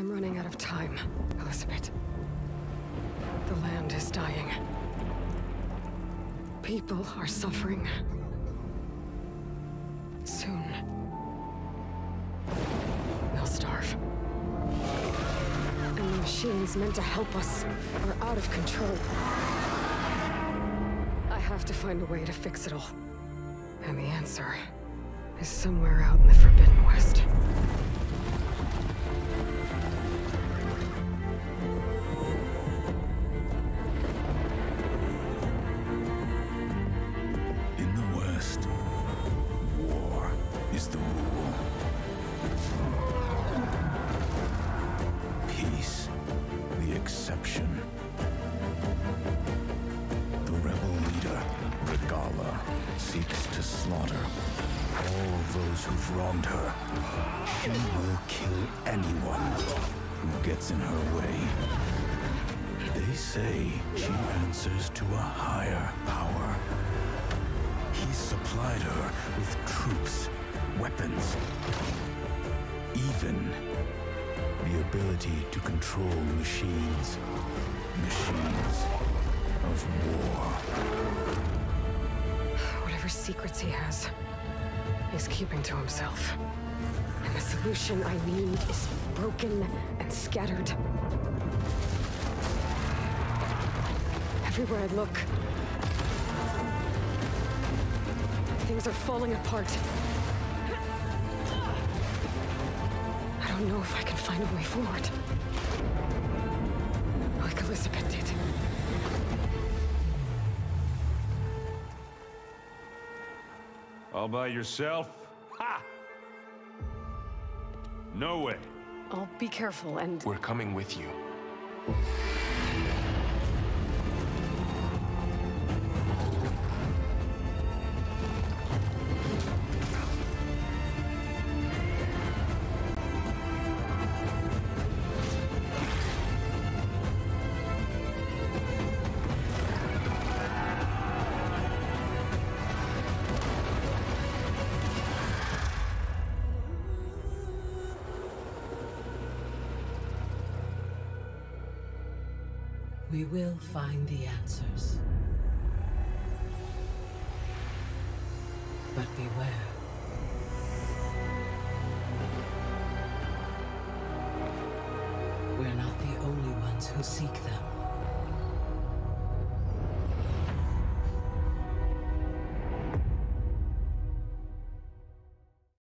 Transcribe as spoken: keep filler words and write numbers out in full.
I'm running out of time, Elizabeth. The land is dying. People are suffering. Soon, they'll starve. And the machines meant to help us are out of control. I have to find a way to fix it all. And the answer is somewhere out in the Forbidden West. Seeks to slaughter all those who've wronged her. She will kill anyone who gets in her way. They say she answers to a higher power. He supplied her with troops, weapons, even the ability to control machines. Machines of war. Secrets he has, he's keeping to himself. And the solution I need is broken and scattered. Everywhere I look, things are falling apart. I don't know if I can find a way forward. Like Elizabeth did. All by yourself? Ha! No way. I'll be careful and... We're coming with you. We will find the answers. But beware. We're not the only ones who seek them.